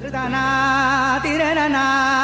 Adridana Tiranana.